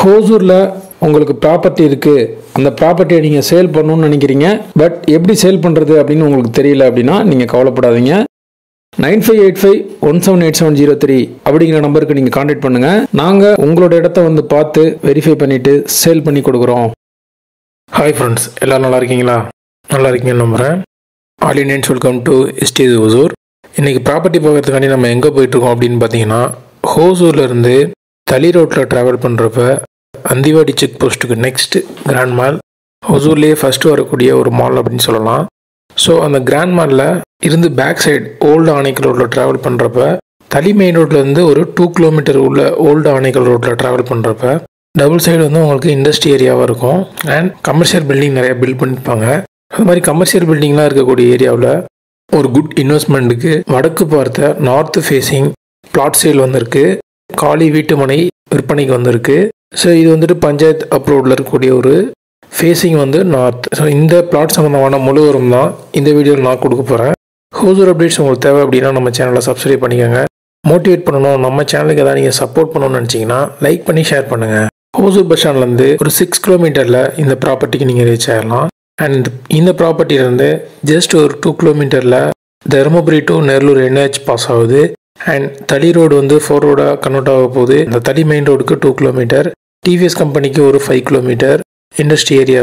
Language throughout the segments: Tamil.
ஹோசூர்ல உங்களுக்கு ப்ராப்பர்ட்டி இருக்கு அந்த ப்ராப்பர்ட்டியை நீங்க சேல் பண்ணனும்னு நினைக்கிறீங்க பட் எப்படி சேல் பண்றது அப்படினு உங்களுக்கு தெரியல அப்படினா நீங்க கவலைப்படாதீங்க 9585178703 அப்படிங்கிற நம்பருக்கு நீங்க கான்டாக்ட் பண்ணுங்க நாங்க உங்களோட இடத்தை வந்து பார்த்து வெரிஃபை பண்ணிட்டு சேல் பண்ணி கொடுக்கிறோம் ஹாய் फ्रेंड्स எல்லாரும் நல்லா இருக்கீங்களா நல்லா இருக்கீங்க நம்புறேன் all in welcome to SD Hosur இன்னைக்கு ப்ராப்பர்ட்டி பார்க்கிறதுக்காண்டி நம்ம எங்க போயிட்டு இருக்கோம் அப்படினு பாத்தீங்கன்னா ஹோசூர்ல இருந்து தலி ரோட்ல டிராவல் பண்றப்ப Andiwadi check post to next Grand Mall Hosur first varakudiya or mall appdin solalam so on the Grand Mall la irundu back side old Anaikal road la travel pandrappa Thally main road la irundu or 2 km ulla old Anaikal road la travel pandrappa double side undu ungalku industry area va irukum and commercial building nariya build pannirupanga adhu mari commercial building la irukkoodiya area la or good investment ku vadakku paartha north facing plot sale vandirukku காலி வீட்டுமனை விற்பனைக்கு வந்திருக்கு சோ இது வந்துட்டு பஞ்சாயத்து அப்ரூவ்ல இருக்கக்கூடிய ஒரு ஃபேசிங் வந்து நார்த் சோ இந்த பிளாட் சம்பந்தமான முழுவரும் தான் இந்த வீடியோல நான் கொடுக்க போறேன் ஹோசூர் அப்டேட்ஸ் உங்களுக்கு தேவை அப்படினா நம்ம சேனலை சப்ஸ்கிரைப் பண்ணிக்கங்க மோட்டிவேட் பண்ணனும் நம்ம சேனலுக்கு ஏதாவது நீங்க சப்போர்ட் பண்ணனும்னு நினைச்சீங்கன்னா லைக் பண்ணி ஷேர் பண்ணுங்க ஹோசூர் பஸ் ஸ்டாண்ட்ல இருந்து ஒரு 6 கிலோமீட்டர்ல இந்த ப்ராப்பர்ட்டிக்கு நீங்க ரீச் ஆகலாம் and இந்த ப்ராப்பர்ட்டில இருந்து just ஒரு 2 கிலோமீட்டர்ல Dharmapuri to Nellore Ranch Pasarode And Thally Road on the 4 road Kanota Pode, the Thally main road 2 km, TVS Company over 5 km, Industry area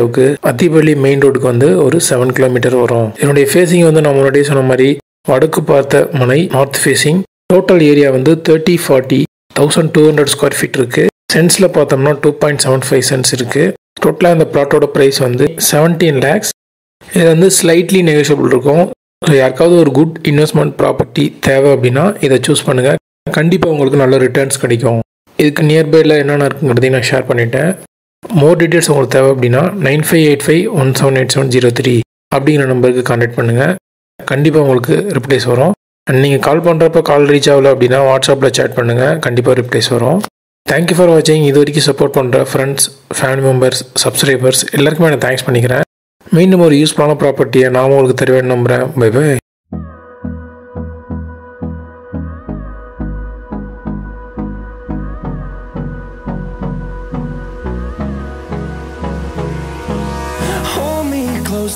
Andiwadi main road on the or 7 km or on. In a facing on the Namodis on Mari, Vadakupartha Manai, north facing, total area on the 30,40,200 square feet Ruke, cents la Pathamna 2.75 cents Ruke, total and the plot order price on the 17 lakhs, and the slightly negotiable Ruko. So, யாருக்காவது ஒரு good investment property தேவை அப்படினா இத चूஸ் பண்ணுங்க கண்டிப்பா உங்களுக்கு நல்ல ரிட்டர்ன்ஸ் கிடைக்கும் இதுக்கு நியர் பைல என்னன்னா இருக்குங்கிறதை நான் ஷேர் பண்ணிட்டேன் மோர் டீடைல்ஸ் உங்களுக்கு தேவை அப்படினா 9585178703 அப்படிங்கிற நம்பருக்கு கான்டாக்ட் பண்ணுங்க கண்டிப்பா உங்களுக்கு ரிப்ளைஸ் வரும் and நீங்க கால் பண்றப்ப கால் ரீச் ஆகல அப்படினா வாட்ஸ்அப்ல chat பண்ணுங்க கண்டிப்பா ரிப்ளைஸ் வரும் Thank you for watching இதுவரைக்கும் support பண்ற friends family members subscribers எல்லாருக்கும் நான் thanks பண்ணிக்கிறேன் மீண்டும் ஒரு யூஸ்ஃபுல்லான ப்ராப்பர்ட்டியை நான் உங்களுக்கு தருவேன் நம்புறேன் bye bye Hold me close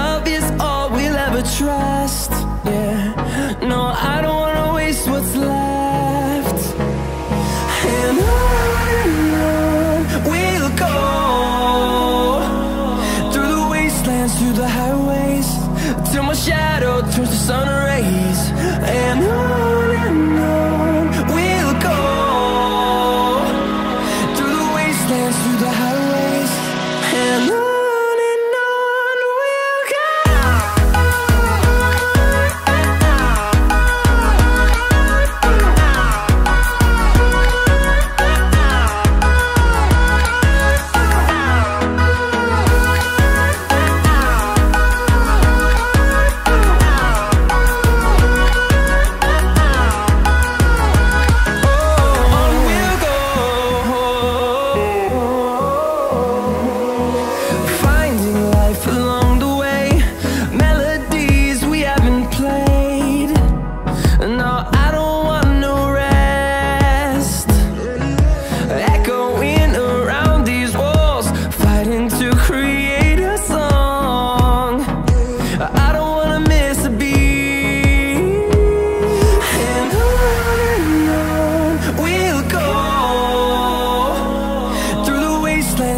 love is Trust, yeah. No, I don't wanna waste what's left. And on we'll go through the wastelands, through the highways, till my shadow turns to sun rays. And on we'll go through the wastelands, through the highways. And on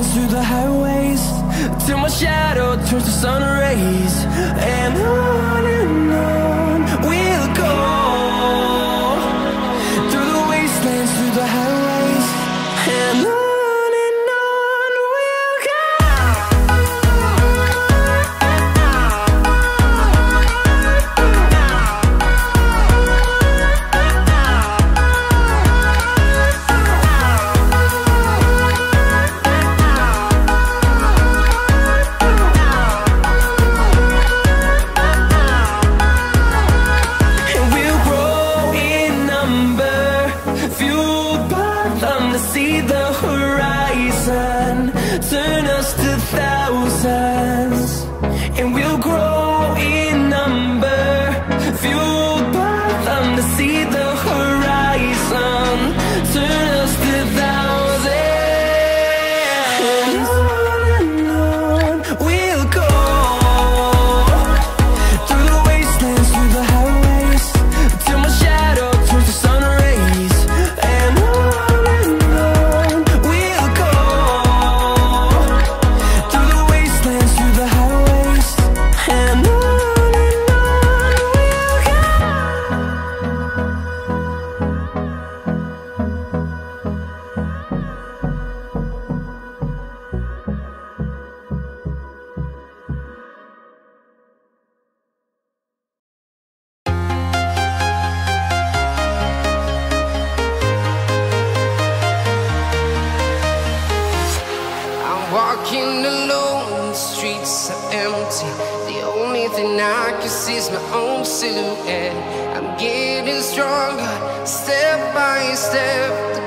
through the highways till my shadow turns to sun rays and on we'll go through the wastelands through the highways and on we'll go walking alone, the streets are empty. The only thing I can see is my own silhouette. I'm getting stronger, step by step.